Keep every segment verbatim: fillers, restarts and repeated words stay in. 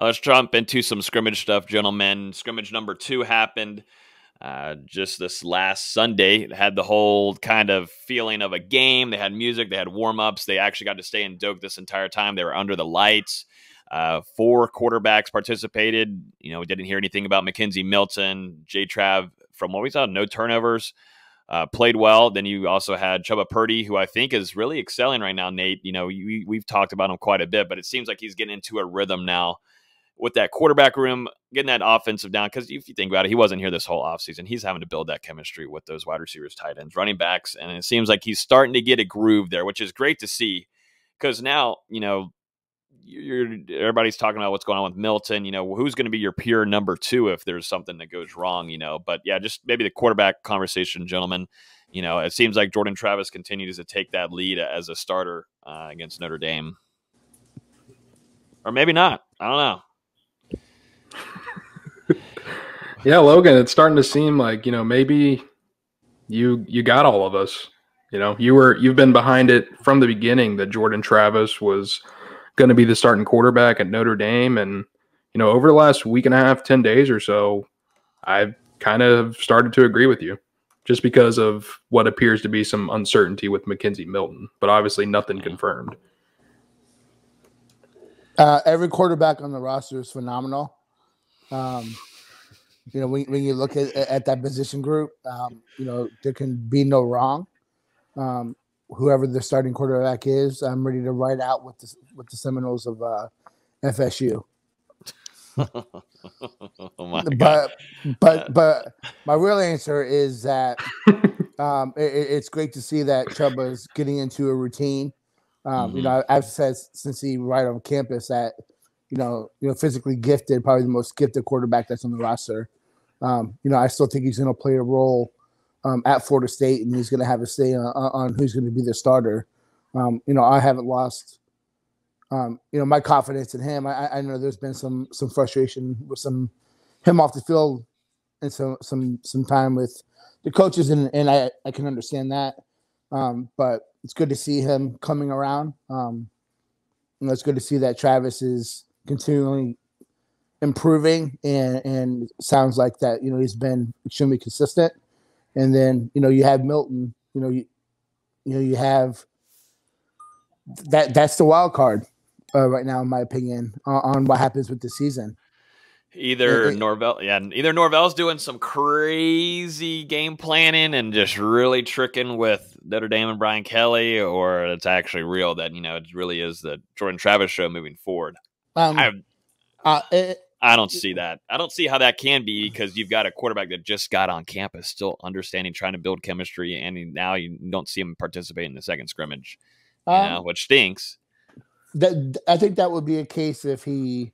Uh, let's jump into some scrimmage stuff, gentlemen. Scrimmage number two happened uh, just this last Sunday. It had the whole kind of feeling of a game. They had music. They had warm-ups. They actually got to stay in Doak this entire time. They were under the lights. Uh, four quarterbacks participated. You know, we didn't hear anything about McKenzie Milton. J. Trav, from what we saw, no turnovers. Uh, played well. Then you also had Chubba Purdy, who I think is really excelling right now, Nate. You know, you, we've talked about him quite a bit, but it seems like he's getting into a rhythm now with that quarterback room, getting that offensive down. Because if you think about it, he wasn't here this whole offseason. He's having to build that chemistry with those wide receivers, tight ends, running backs. And it seems like he's starting to get a groove there, which is great to see. Because now, you know, you're, everybody's talking about what's going on with Milton. You know, who's going to be your pure number two if there's something that goes wrong, you know? But yeah, just maybe the quarterback conversation, gentlemen. You know, it seems like Jordan Travis continues to take that lead as a starter uh, against Notre Dame. Or maybe not. I don't know. Yeah, Logan, it's starting to seem like, you know, maybe you you got all of us. You know, you were you've been behind it from the beginning that Jordan Travis was going to be the starting quarterback at Notre Dame. And, you know, over the last week and a half, ten days or so, I've kind of started to agree with you just because of what appears to be some uncertainty with McKenzie Milton, but obviously nothing confirmed. Uh, every quarterback on the roster is phenomenal. Um, you know, when, when you look at, at that position group, um, you know, there can be no wrong. Um, whoever the starting quarterback is, I'm ready to ride out with the, with the Seminoles of uh, F S U. Oh my but, God. but but my real answer is that um, it, it's great to see that Chubba is getting into a routine. Um, mm-hmm. You know, I've said since he arrived on campus that, you know, you know, physically gifted, probably the most gifted quarterback that's on the roster. Um, you know, I still think he's going to play a role Um, at Florida State, and he's going to have a say on, on who's going to be the starter. Um, you know, I haven't lost, um, you know, my confidence in him. I, I know there's been some some frustration with some him off the field, and some some some time with the coaches, and and I I can understand that. Um, but it's good to see him coming around. Um, you know, it's good to see that Travis is continually improving, and and sounds like that, you know, he's been extremely consistent. And then, you know, you have Milton, you know, you, you know, you have that. That's the wild card uh, right now, in my opinion, uh, on what happens with the season. Either it, it, Norvell, yeah, either Norvell's doing some crazy game planning and just really tricking with Notre Dame and Brian Kelly, or it's actually real that, you know, it really is the Jordan Travis show moving forward. Um, I, uh, it, I don't see that. I don't see how that can be, because you've got a quarterback that just got on campus, still understanding, trying to build chemistry, and now you don't see him participate in the second scrimmage, you um, know, which stinks. That, I think that would be a case if he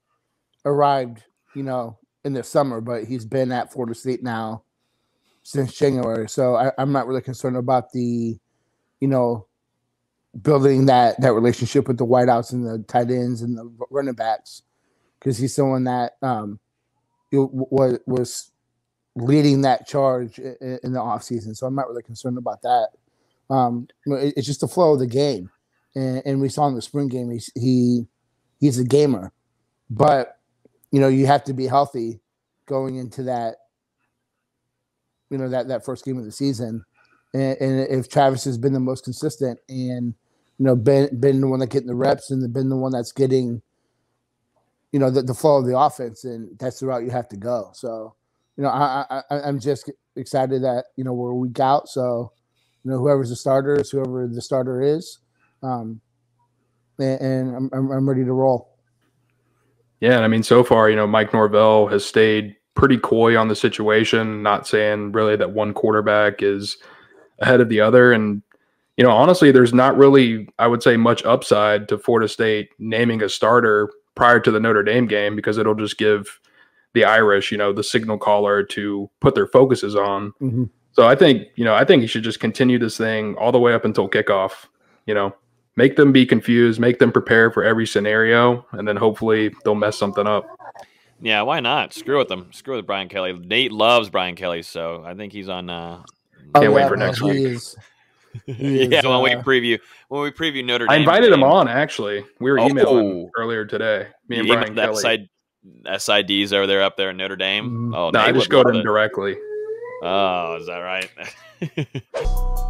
arrived, you know, in the summer, but he's been at Florida State now since January, so I, I'm not really concerned about the, you know, building that that relationship with the wideouts and the tight ends and the running backs. Because he's someone that um, was was leading that charge in, in the offseason. So I'm not really concerned about that. Um, it, it's just the flow of the game. And, and we saw in the spring game, he's, he he's a gamer. But, you know, you have to be healthy going into that, you know, that, that first game of the season. And, and if Travis has been the most consistent and, you know, been, been the one that's getting the reps and been the one that's getting – you know, the, the flow of the offense, and that's the route you have to go. So, you know, I, I, I'm just excited that, you know, we're a week out. So, you know, whoever's the starter is whoever the starter is. Um, and and I'm, I'm ready to roll. Yeah, and I mean, so far, you know, Mike Norvell has stayed pretty coy on the situation, not saying really that one quarterback is ahead of the other. And, you know, honestly, there's not really, I would say, much upside to Florida State naming a starter prior to the Notre Dame game, because it'll just give the Irish, you know, the signal caller to put their focuses on. Mm-hmm. So I think, you know, I think you should just continue this thing all the way up until kickoff, you know, make them be confused, make them prepare for every scenario, and then hopefully they'll mess something up. Yeah, why not? Screw with them. Screw with Brian Kelly. Nate loves Brian Kelly, so I think he's on uh oh, can't yeah, wait for next week. Is. Is, yeah, when uh, we preview, when we preview Notre Dame, I invited him on. Actually, we were oh. emailing earlier today. Me and you Brian Kelly. That side, S I Ds over there up there in Notre Dame? Oh, no, I just go to them directly. Oh, is that right?